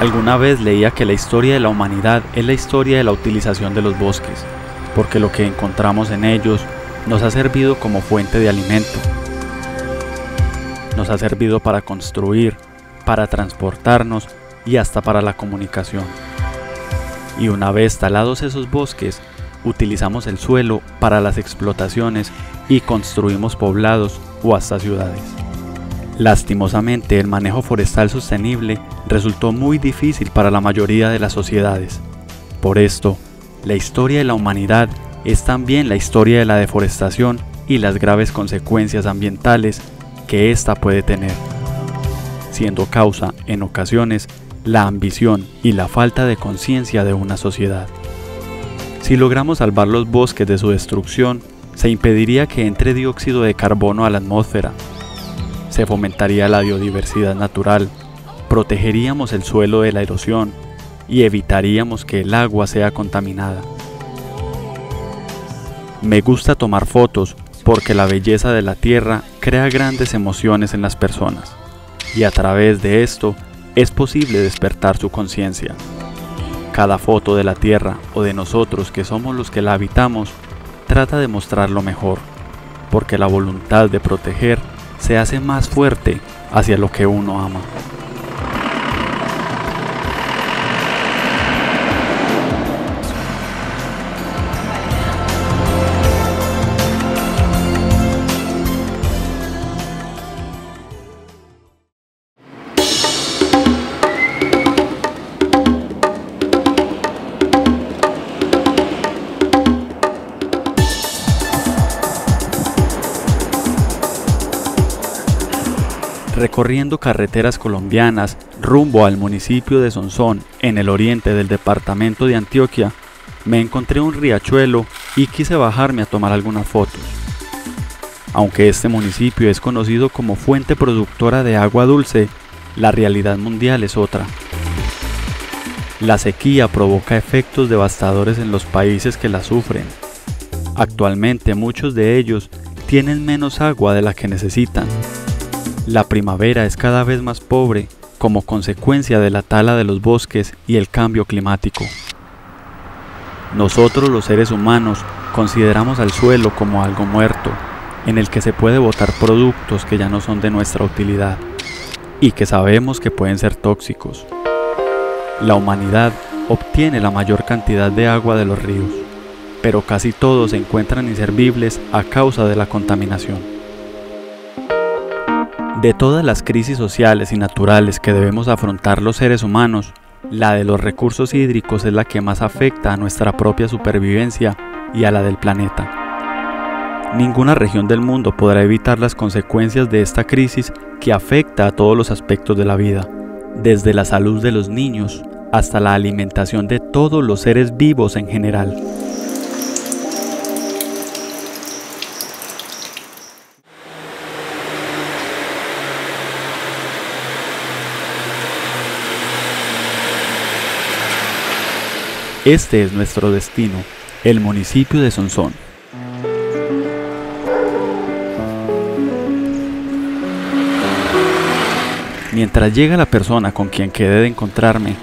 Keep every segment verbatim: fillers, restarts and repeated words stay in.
Alguna vez leía que la historia de la humanidad es la historia de la utilización de los bosques, porque lo que encontramos en ellos nos ha servido como fuente de alimento, nos ha servido para construir, para transportarnos y hasta para la comunicación. Y una vez talados esos bosques, utilizamos el suelo para las explotaciones y construimos poblados o hasta ciudades. Lastimosamente, el manejo forestal sostenible resultó muy difícil para la mayoría de las sociedades. Por esto, la historia de la humanidad es también la historia de la deforestación y las graves consecuencias ambientales que ésta puede tener, siendo causa, en ocasiones, la ambición y la falta de conciencia de una sociedad. Si logramos salvar los bosques de su destrucción, se impediría que entre dióxido de carbono a la atmósfera, se fomentaría la biodiversidad natural, protegeríamos el suelo de la erosión y evitaríamos que el agua sea contaminada. Me gusta tomar fotos porque la belleza de la tierra crea grandes emociones en las personas y a través de esto es posible despertar su conciencia. Cada foto de la tierra o de nosotros que somos los que la habitamos trata de mostrar lo mejor, porque la voluntad de proteger se hace más fuerte hacia lo que uno ama. Recorriendo carreteras colombianas rumbo al municipio de Sonsón, en el oriente del departamento de Antioquia, me encontré un riachuelo y quise bajarme a tomar algunas fotos. Aunque este municipio es conocido como fuente productora de agua dulce, la realidad mundial es otra. La sequía provoca efectos devastadores en los países que la sufren. Actualmente muchos de ellos tienen menos agua de la que necesitan. La primavera es cada vez más pobre como consecuencia de la tala de los bosques y el cambio climático. Nosotros los seres humanos consideramos al suelo como algo muerto, en el que se puede botar productos que ya no son de nuestra utilidad y que sabemos que pueden ser tóxicos. La humanidad obtiene la mayor cantidad de agua de los ríos, pero casi todos se encuentran inservibles a causa de la contaminación. De todas las crisis sociales y naturales que debemos afrontar los seres humanos, la de los recursos hídricos es la que más afecta a nuestra propia supervivencia y a la del planeta. Ninguna región del mundo podrá evitar las consecuencias de esta crisis que afecta a todos los aspectos de la vida, desde la salud de los niños hasta la alimentación de todos los seres vivos en general. Este es nuestro destino, el municipio de Sonsón. Mientras llega la persona con quien quedé de encontrarme,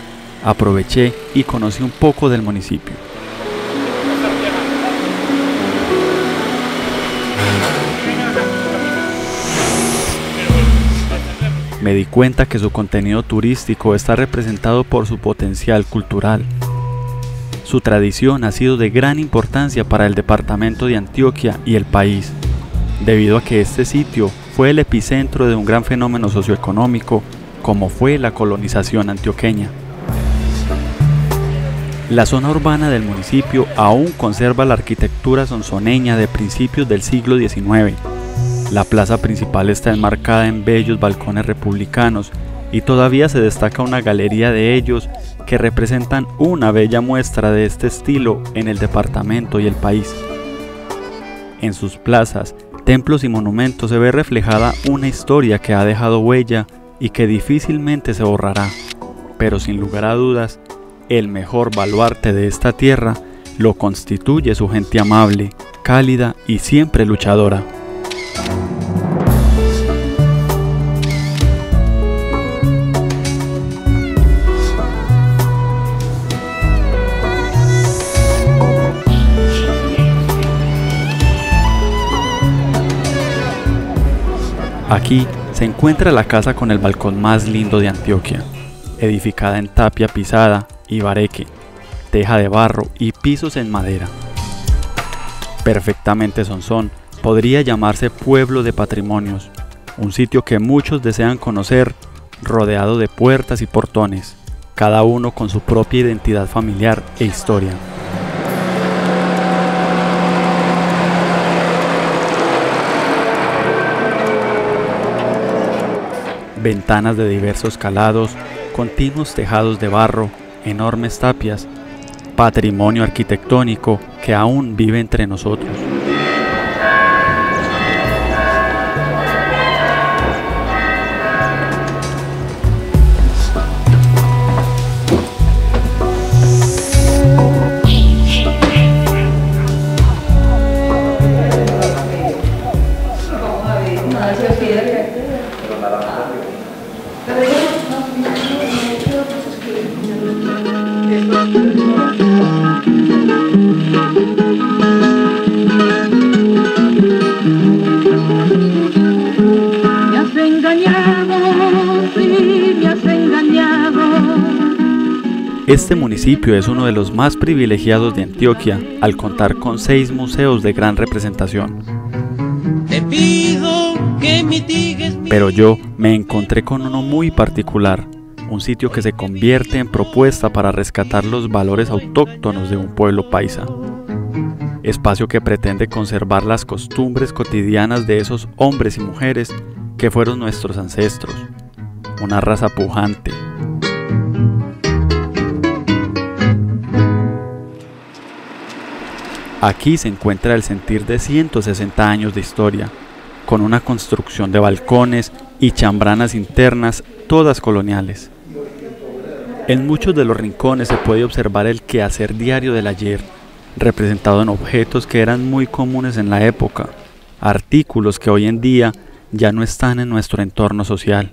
aproveché y conocí un poco del municipio. Me di cuenta que su contenido turístico está representado por su potencial cultural. Su tradición ha sido de gran importancia para el departamento de Antioquia y el país, debido a que este sitio fue el epicentro de un gran fenómeno socioeconómico como fue la colonización antioqueña. La zona urbana del municipio aún conserva la arquitectura sonsoneña de principios del siglo diecinueve. La plaza principal está enmarcada en bellos balcones republicanos y todavía se destaca una galería de ellos que representan una bella muestra de este estilo en el departamento y el país. En sus plazas, templos y monumentos se ve reflejada una historia que ha dejado huella y que difícilmente se borrará, pero sin lugar a dudas, el mejor baluarte de esta tierra lo constituye su gente amable, cálida y siempre luchadora. Aquí se encuentra la casa con el balcón más lindo de Antioquia, edificada en tapia pisada y bareque, teja de barro y pisos en madera. Perfectamente Sonsón podría llamarse pueblo de patrimonios, un sitio que muchos desean conocer, rodeado de puertas y portones, cada uno con su propia identidad familiar e historia. Ventanas de diversos calados, continuos tejados de barro, enormes tapias, patrimonio arquitectónico que aún vive entre nosotros. Este municipio es uno de los más privilegiados de Antioquia al contar con seis museos de gran representación. Pero yo me encontré con uno muy particular, un sitio que se convierte en propuesta para rescatar los valores autóctonos de un pueblo paisa. Espacio que pretende conservar las costumbres cotidianas de esos hombres y mujeres que fueron nuestros ancestros, una raza pujante. Aquí se encuentra el sentir de ciento sesenta años de historia, con una construcción de balcones y chambranas internas, todas coloniales. En muchos de los rincones se puede observar el quehacer diario del ayer, representado en objetos que eran muy comunes en la época, artículos que hoy en día ya no están en nuestro entorno social.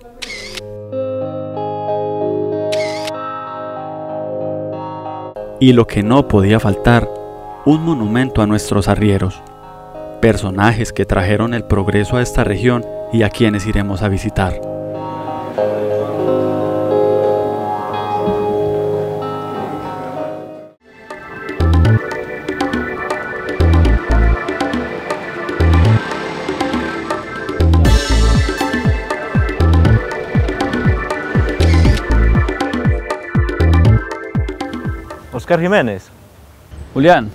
Y lo que no podía faltar, un monumento a nuestros arrieros, personajes que trajeron el progreso a esta región y a quienes iremos a visitar. Oscar Jiménez. Julián.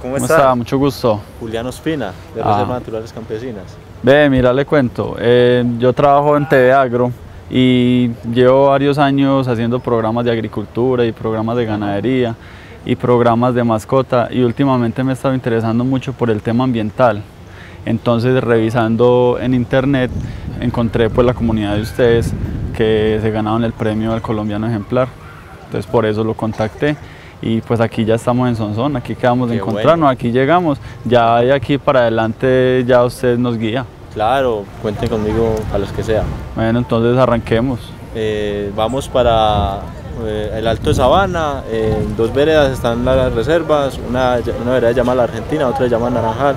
¿Cómo está? ¿Cómo está? Mucho gusto. Julián Ospina, de Reservas Ajá Naturales Campesinas. Ve, mira, le cuento. Eh, yo trabajo en T V Agro y llevo varios años haciendo programas de agricultura y programas de ganadería y programas de mascota, y últimamente me he estado interesando mucho por el tema ambiental. Entonces, revisando en internet, encontré pues la comunidad de ustedes que se ganaron el premio del Colombiano Ejemplar. Entonces, por eso lo contacté. Y pues aquí ya estamos en Sonsón, aquí quedamos de encontrarnos, bueno, aquí llegamos, ya de aquí para adelante ya usted nos guía. Claro, cuenten conmigo a los que sea. Bueno, entonces arranquemos. Eh, vamos para eh, el Alto de Sabana, eh, en dos veredas están las reservas, una, una vereda se llama La Argentina, otra se llama Naranjal,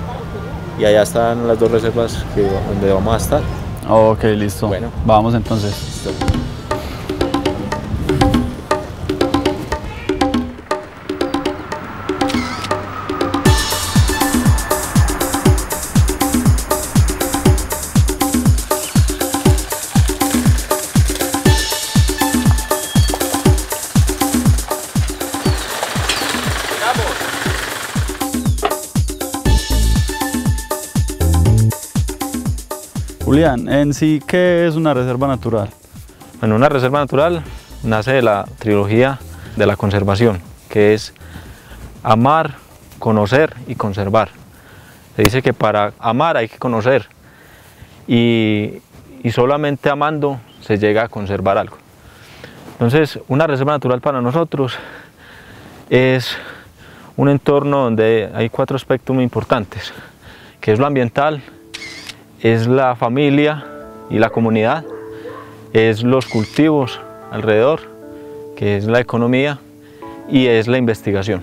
y allá están las dos reservas que, donde vamos a estar. Ok, listo. Bueno, vamos entonces. Listo. Julián, en sí, ¿qué es una reserva natural? Bueno, una reserva natural nace de la trilogía de la conservación, que es amar, conocer y conservar. Se dice que para amar hay que conocer, y, y solamente amando se llega a conservar algo. Entonces, una reserva natural para nosotros es un entorno donde hay cuatro aspectos muy importantes, que es lo ambiental, es la familia y la comunidad, es los cultivos alrededor, que es la economía, y es la investigación.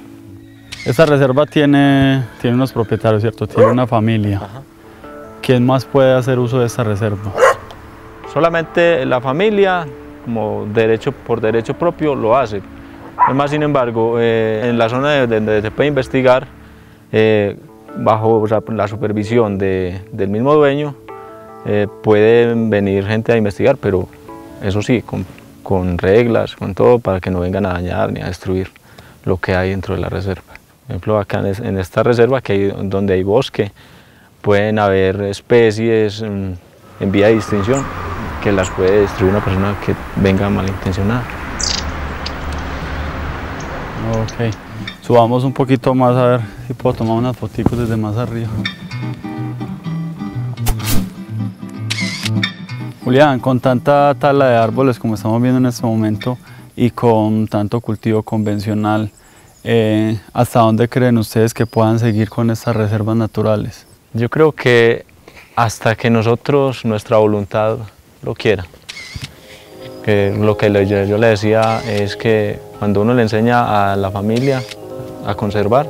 Esta reserva tiene, tiene unos propietarios, ¿cierto? Tiene una familia. Ajá. ¿Quién más puede hacer uso de esta reserva? Solamente la familia, como derecho por derecho propio, lo hace. Además, sin embargo, eh, en la zona donde se puede investigar, eh, bajo o sea, la supervisión de, del mismo dueño, eh, pueden venir gente a investigar, pero eso sí, con, con reglas, con todo, para que no vengan a dañar ni a destruir lo que hay dentro de la reserva. Por ejemplo, acá en, en esta reserva, que hay, donde hay bosque, pueden haber especies en, en vía de extinción, que las puede destruir una persona que venga malintencionada. Ok, subamos un poquito más a ver si puedo tomar unas fotitos desde más arriba. Julián, con tanta tala de árboles como estamos viendo en este momento y con tanto cultivo convencional, eh, ¿hasta dónde creen ustedes que puedan seguir con estas reservas naturales? Yo creo que hasta que nosotros, nuestra voluntad lo quiera. Que lo que le, yo le decía es que cuando uno le enseña a la familia a conservar,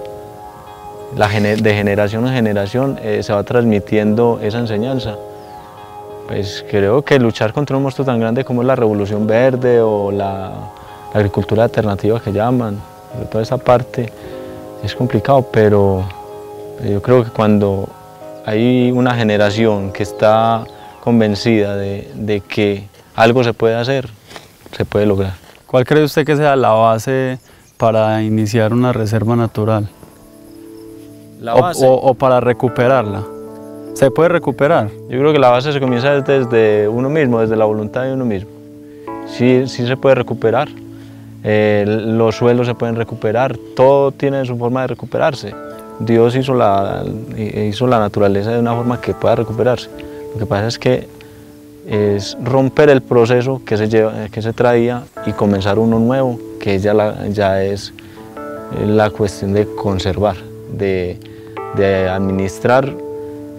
la gener, de generación en generación eh, se va transmitiendo esa enseñanza. Pues creo que luchar contra un monstruo tan grande como es la Revolución Verde o la, la agricultura alternativa que llaman, toda esa parte es complicado, pero yo creo que cuando hay una generación que está convencida de, de que algo se puede hacer, se puede lograr. ¿Cuál cree usted que sea la base para iniciar una reserva natural? La base. O, o, o para recuperarla. ¿Se puede recuperar? Yo creo que la base se comienza desde uno mismo, desde la voluntad de uno mismo. Sí, sí se puede recuperar, eh, los suelos se pueden recuperar, todo tiene su forma de recuperarse. Dios hizo la, hizo la naturaleza de una forma que pueda recuperarse. Lo que pasa es que es romper el proceso que se, lleva, que se traía y comenzar uno nuevo, que ya, la, ya es la cuestión de conservar, de, de administrar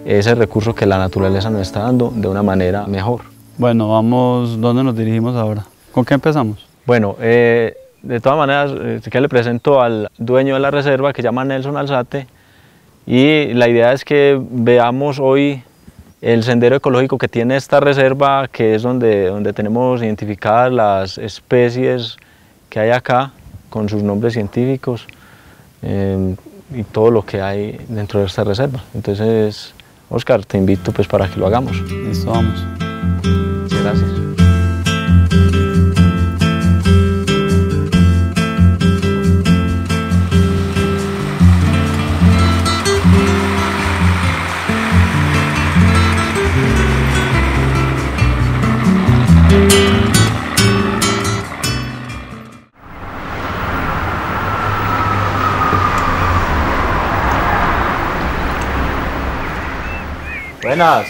ese recurso que la naturaleza nos está dando de una manera mejor. Bueno, vamos, ¿dónde nos dirigimos ahora? ¿Con qué empezamos? Bueno, eh, de todas maneras, que le presento al dueño de la reserva, que se llama Nelson Alzate, y la idea es que veamos hoy el sendero ecológico que tiene esta reserva, que es donde, donde tenemos identificadas las especies que hay acá, con sus nombres científicos eh, y todo lo que hay dentro de esta reserva. Entonces, Oscar, te invito pues para que lo hagamos. Listo, vamos. Sí, gracias. Buenas.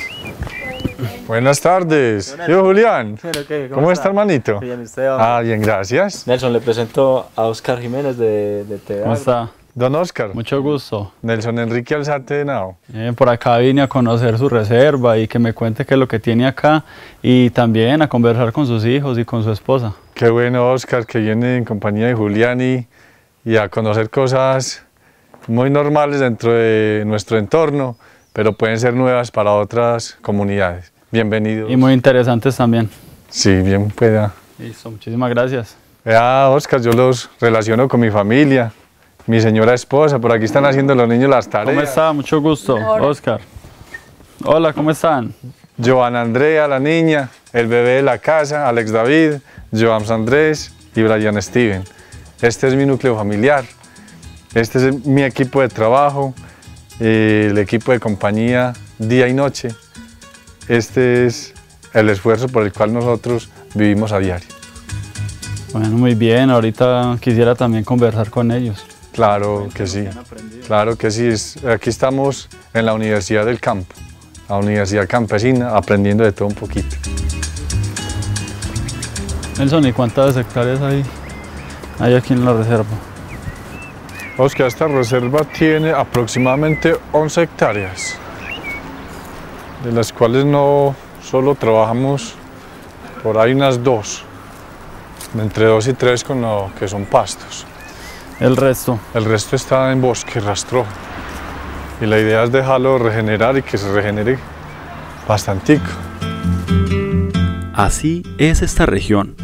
Buenas tardes. Yo, Julián. ¿Cómo, ¿Cómo está, hermanito? Bien, usted. Ah, bien, gracias. Nelson, le presento a Oscar Jiménez de, de T V Agro. ¿Cómo está? Don Oscar. Mucho gusto. Nelson Enrique Alzate de Nao. Eh, por acá vine a conocer su reserva y que me cuente qué es lo que tiene acá y también a conversar con sus hijos y con su esposa. Qué bueno, Oscar, que viene en compañía de Julián y, y a conocer cosas muy normales dentro de nuestro entorno, pero pueden ser nuevas para otras comunidades. Bienvenidos. Y muy interesantes también. Sí, bien pueda. Listo, muchísimas gracias. Ah, Oscar, yo los relaciono con mi familia, mi señora esposa, por aquí están haciendo los niños las tareas. ¿Cómo está? Mucho gusto, Oscar. Hola, ¿cómo están? Joana Andrea, la niña, el bebé de la casa, Alex David, Joana Andrés y Brian Steven. Este es mi núcleo familiar, este es mi equipo de trabajo, el equipo de compañía día y noche. Este es el esfuerzo por el cual nosotros vivimos a diario. Bueno, muy bien, ahorita quisiera también conversar con ellos. Claro que sí, claro que sí. Aquí estamos en la Universidad del Campo, la Universidad Campesina, aprendiendo de todo un poquito. Nelson, ¿y cuántas hectáreas hay, hay aquí en la reserva? Oscar, esta reserva tiene aproximadamente once hectáreas, de las cuales no solo trabajamos, por ahí unas dos, entre dos y tres con lo que son pastos. ¿El resto? El resto está en bosque, rastrojo, y la idea es dejarlo regenerar y que se regenere bastantico. Así es esta región,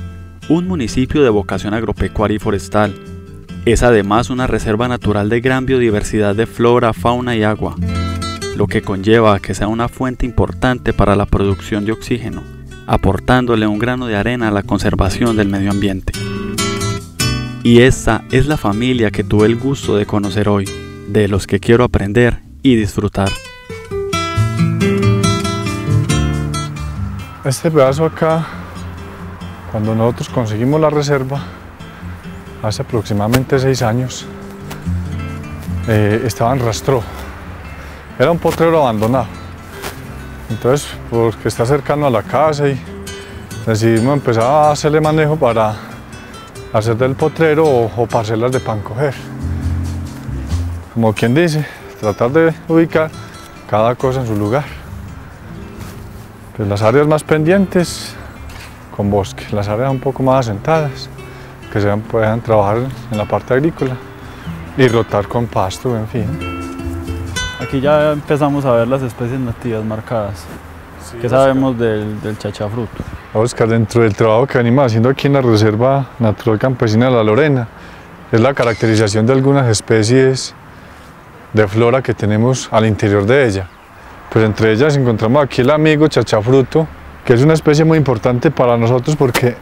un municipio de vocación agropecuaria y forestal. Es además una reserva natural de gran biodiversidad de flora, fauna y agua, lo que conlleva a que sea una fuente importante para la producción de oxígeno, aportándole un grano de arena a la conservación del medio ambiente. Y esta es la familia que tuve el gusto de conocer hoy, de los que quiero aprender y disfrutar. Este pedazo acá, cuando nosotros conseguimos la reserva, hace aproximadamente seis años, eh, estaba en rastró. Era un potrero abandonado. Entonces, porque está cercano a la casa, y decidimos empezar a hacerle manejo para hacer del potrero o, o parcelas de pan coger. Como quien dice, tratar de ubicar cada cosa en su lugar. Pues las áreas más pendientes con bosque, las áreas un poco más asentadas, que se puedan trabajar en la parte agrícola y rotar con pasto, en fin. Aquí ya empezamos a ver las especies nativas marcadas. Sí, ¿qué sabemos del, del chachafruto? Oscar, dentro del trabajo que venimos haciendo aquí en la Reserva Natural Campesina de La Lorena, es la caracterización de algunas especies de flora que tenemos al interior de ella. Pues entre ellas encontramos aquí el amigo chachafruto, que es una especie muy importante para nosotros porque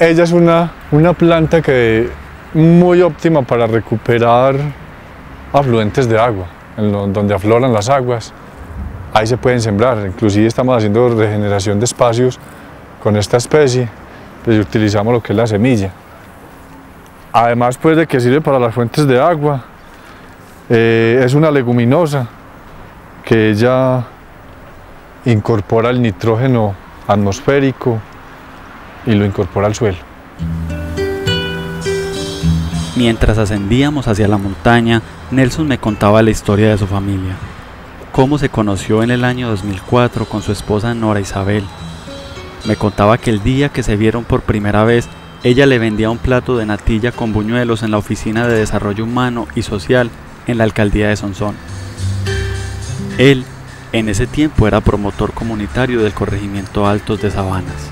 ella es una, una planta que muy óptima para recuperar afluentes de agua, en lo, donde afloran las aguas. Ahí se pueden sembrar, inclusive estamos haciendo regeneración de espacios con esta especie, pues utilizamos lo que es la semilla. Además, pues, de que sirve para las fuentes de agua, eh, es una leguminosa que ella incorpora el nitrógeno atmosférico y lo incorpora al suelo. Mientras ascendíamos hacia la montaña, Nelson me contaba la historia de su familia, cómo se conoció en el año dos mil cuatro con su esposa Nora Isabel. Me contaba que el día que se vieron por primera vez, ella le vendía un plato de natilla con buñuelos en la Oficina de Desarrollo Humano y Social en la Alcaldía de Sonsón. Él, en ese tiempo, era promotor comunitario del Corregimiento Altos de Sabanas.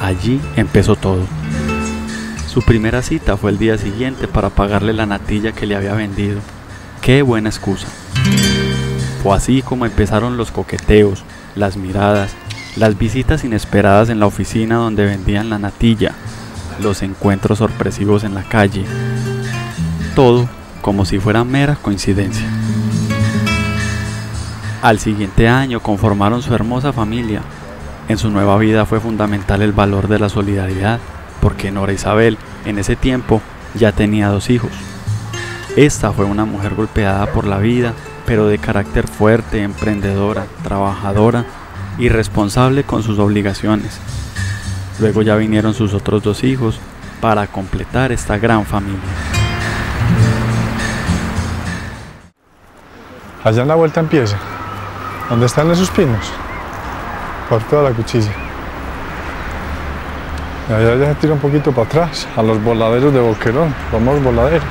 Allí empezó todo. Su primera cita fue el día siguiente para pagarle la natilla que le había vendido. ¡Qué buena excusa! Fue así como empezaron los coqueteos, las miradas, las visitas inesperadas en la oficina donde vendían la natilla, los encuentros sorpresivos en la calle. Todo como si fuera mera coincidencia. Al siguiente año conformaron su hermosa familia. En su nueva vida fue fundamental el valor de la solidaridad, porque Nora Isabel, en ese tiempo, ya tenía dos hijos. Esta fue una mujer golpeada por la vida, pero de carácter fuerte, emprendedora, trabajadora y responsable con sus obligaciones. Luego ya vinieron sus otros dos hijos para completar esta gran familia. Allá en la vuelta empieza, donde están esos pinos, por toda la cuchilla. Y allá ya se tira un poquito para atrás, a los voladeros de Boquerón, vamos voladeros.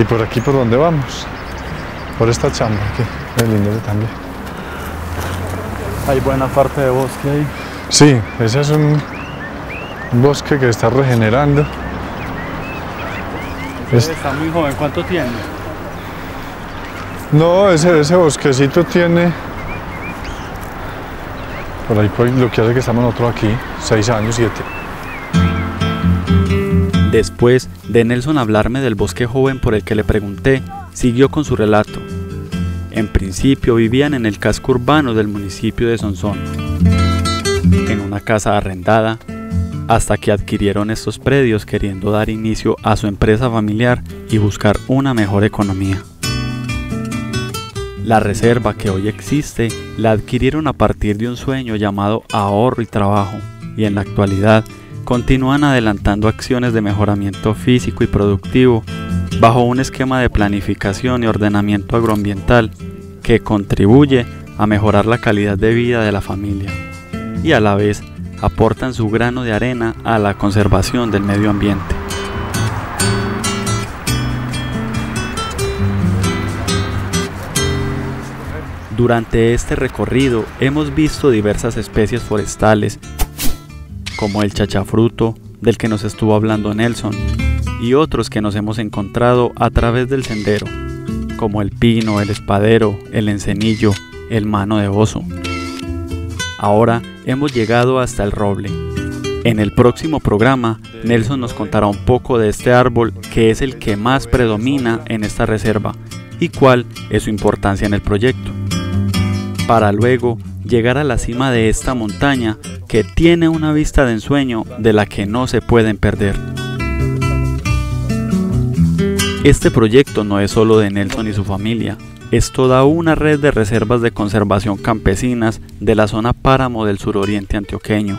Y por aquí por donde vamos, por esta chamba aquí, muy lindo también. Hay buena parte de bosque ahí. Sí, ese es un bosque que está regenerando. Este está muy joven, ¿cuánto tiene? No, ese, ese bosquecito tiene, por ahí pues, lo que hace que estamos nosotros aquí, seis años, siete. Después de Nelson hablarme del bosque joven por el que le pregunté, siguió con su relato. En principio vivían en el casco urbano del municipio de Sonsón, en una casa arrendada, hasta que adquirieron estos predios queriendo dar inicio a su empresa familiar y buscar una mejor economía. La reserva que hoy existe la adquirieron a partir de un sueño llamado ahorro y trabajo, y en la actualidad continúan adelantando acciones de mejoramiento físico y productivo bajo un esquema de planificación y ordenamiento agroambiental que contribuye a mejorar la calidad de vida de la familia y a la vez aportan su grano de arena a la conservación del medio ambiente. Durante este recorrido hemos visto diversas especies forestales como el chachafruto, del que nos estuvo hablando Nelson, y otros que nos hemos encontrado a través del sendero, como el pino, el espadero, el encenillo, el mano de oso. Ahora hemos llegado hasta el roble. En el próximo programa, Nelson nos contará un poco de este árbol que es el que más predomina en esta reserva y cuál es su importancia en el proyecto, para luego llegar a la cima de esta montaña que tiene una vista de ensueño de la que no se pueden perder. Este proyecto no es solo de Nelson y su familia, es toda una red de reservas de conservación campesinas de la zona páramo del suroriente antioqueño.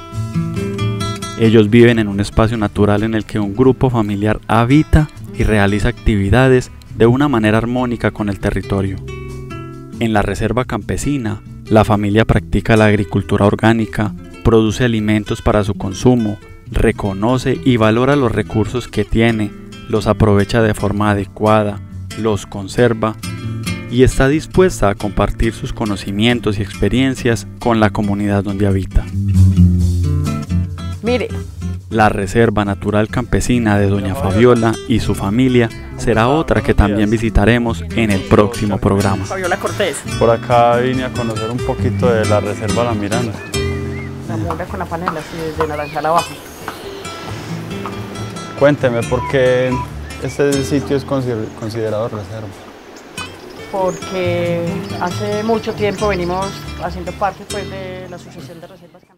Ellos viven en un espacio natural en el que un grupo familiar habita y realiza actividades de una manera armónica con el territorio. En la reserva campesina, la familia practica la agricultura orgánica, produce alimentos para su consumo, reconoce y valora los recursos que tiene, los aprovecha de forma adecuada, los conserva y está dispuesta a compartir sus conocimientos y experiencias con la comunidad donde habita. Mire, la Reserva Natural Campesina de Doña Fabiola y su familia será otra que también visitaremos en el próximo programa. Fabiola Cortés. Por acá vine a conocer un poquito de la Reserva La Miranda. La Miranda con la panela, así desde Naranjal abajo. Cuénteme, ¿por qué este sitio es considerado reserva? Porque hace mucho tiempo venimos haciendo parte pues, de la sucesión de reservas.